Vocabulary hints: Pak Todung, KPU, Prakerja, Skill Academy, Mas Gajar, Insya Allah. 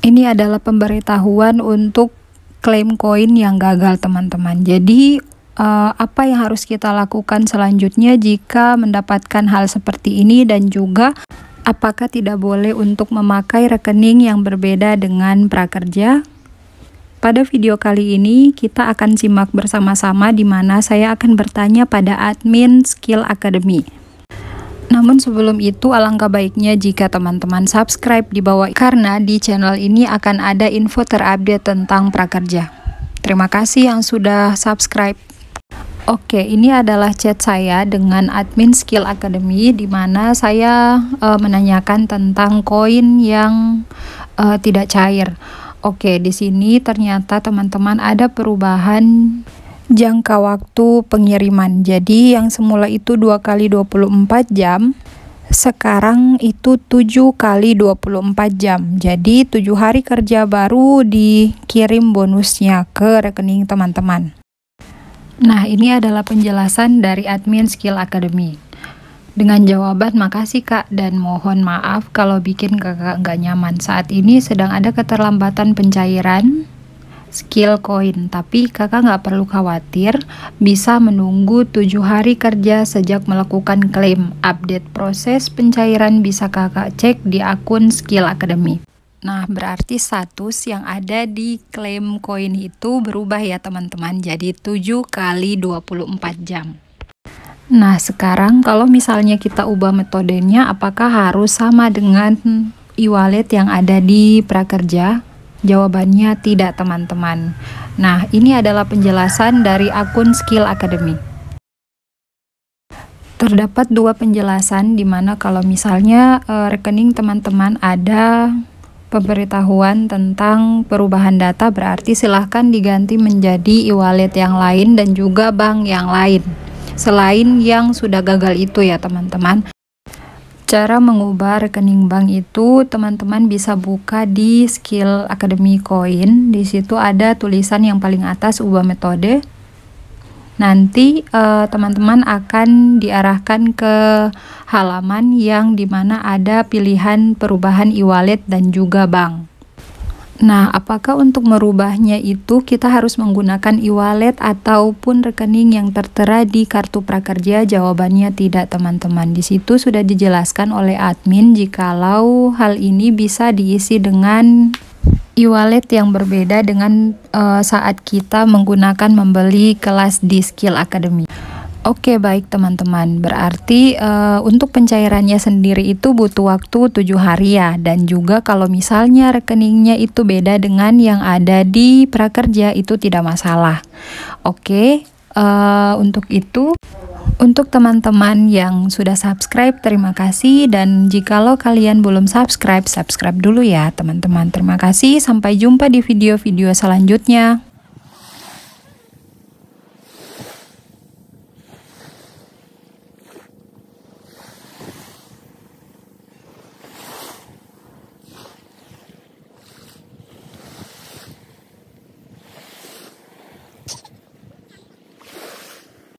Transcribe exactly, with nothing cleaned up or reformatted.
Ini adalah pemberitahuan untuk claim koin yang gagal, teman-teman. Jadi uh, apa yang harus kita lakukan selanjutnya jika mendapatkan hal seperti ini, dan juga apakah tidak boleh untuk memakai rekening yang berbeda dengan prakerja? Pada video kali ini kita akan simak bersama-sama, di mana saya akan bertanya pada admin Skill Academy. Namun sebelum itu, alangkah baiknya jika teman-teman subscribe di bawah, karena di channel ini akan ada info terupdate tentang prakerja. Terima kasih yang sudah subscribe. Oke, ini adalah chat saya dengan admin Skill Academy, di mana saya uh, menanyakan tentang koin yang uh, tidak cair. Oke, di sini ternyata teman-teman ada perubahan jangka waktu pengiriman. Jadi yang semula itu dua kali dua puluh empat jam, sekarang itu tujuh kali dua puluh empat jam. Jadi tujuh hari kerja baru dikirim bonusnya ke rekening teman-teman. Nah, ini adalah penjelasan dari admin Skill Academy. Dengan jawaban, makasih kak dan mohon maaf kalau bikin kakak nggak nyaman. Saat ini sedang ada keterlambatan pencairan skill koin, tapi kakak nggak perlu khawatir, bisa menunggu tujuh hari kerja sejak melakukan klaim. Update proses pencairan bisa kakak cek di akun Skill Academy. Nah, berarti status yang ada di klaim koin itu berubah ya teman-teman, jadi tujuh kali dua puluh empat jam. Nah, sekarang kalau misalnya kita ubah metodenya, apakah harus sama dengan e-wallet yang ada di prakerja? Jawabannya tidak, teman-teman. Nah, ini adalah penjelasan dari akun Skill Academy. Terdapat dua penjelasan, di mana kalau misalnya e, rekening teman-teman ada pemberitahuan tentang perubahan data, berarti silahkan diganti menjadi e-wallet yang lain dan juga bank yang lain selain yang sudah gagal itu ya teman-teman. Cara mengubah rekening bank itu teman-teman bisa buka di Skill Academy Coin. Di situ ada tulisan yang paling atas, ubah metode. Nanti teman-teman eh, akan diarahkan ke halaman yang dimana ada pilihan perubahan e-wallet dan juga bank. Nah, apakah untuk merubahnya itu kita harus menggunakan e-wallet ataupun rekening yang tertera di kartu prakerja? Jawabannya tidak, teman-teman. Di situ sudah dijelaskan oleh admin jikalau hal ini bisa diisi dengan e-wallet yang berbeda dengan uh, saat kita menggunakan membeli kelas di Skill Academy. Oke, baik teman-teman, berarti uh, untuk pencairannya sendiri itu butuh waktu tujuh hari ya, dan juga kalau misalnya rekeningnya itu beda dengan yang ada di prakerja itu tidak masalah. Oke, uh, untuk itu, untuk teman-teman yang sudah subscribe, terima kasih, dan jikalau kalian belum subscribe, subscribe dulu ya teman-teman. Terima kasih, sampai jumpa di video-video selanjutnya.